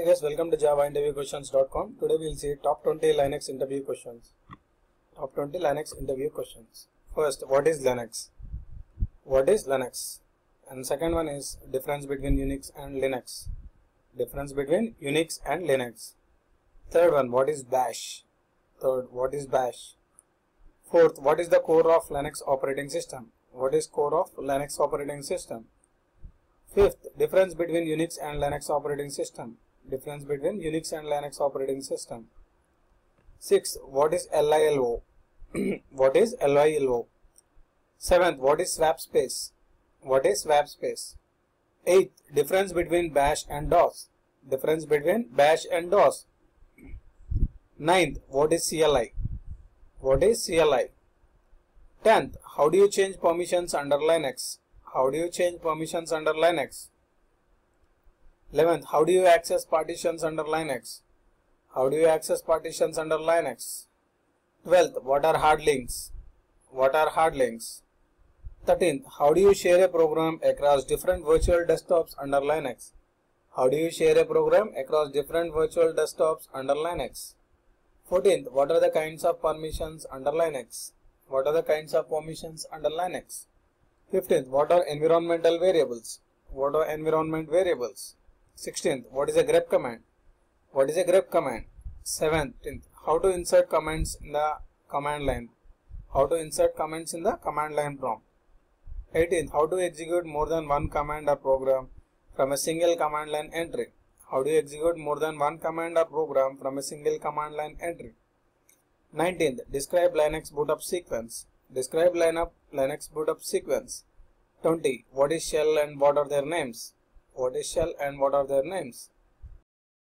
Hi guys, welcome to javainterviewquestions.com. Today we will see top 20 Linux interview questions. Top 20 Linux interview questions. First, what is Linux? What is Linux? And second one is difference between Unix and Linux. Difference between Unix and Linux. Third one, what is Bash? Fourth, what is the core of Linux operating system? What is core of Linux operating system? Fifth, difference between Unix and Linux operating system. Difference between Unix and Linux operating system. 6. What is LILO? What is LILO? 7. What is swap space? What is swap space? 8. Difference between Bash and DOS. Difference between Bash and DOS. 9. What is CLI? What is CLI? 10. How do you change permissions under Linux? How do you change permissions under Linux? 11th, how do you access partitions under Linux? How do you access partitions under Linux? 12th, what are hard links? What are hard links? 13th, how do you share a program across different virtual desktops under Linux? How do you share a program across different virtual desktops under Linux? 14th, what are the kinds of permissions under Linux? What are the kinds of permissions under Linux? 15th, what are environmental variables? What are environment variables? 16th, what is a grep command? What is a grep command? 17th, how to insert commands in the command line? How to insert comments in the command line prompt? 18th, how to execute more than one command or program from a single command line entry? How do you execute more than one command or program from a single command line entry? 19th, describe Linux boot up sequence. Describe Linux boot up sequence. 20. What is shell and what are their names? What is shell and what are their names?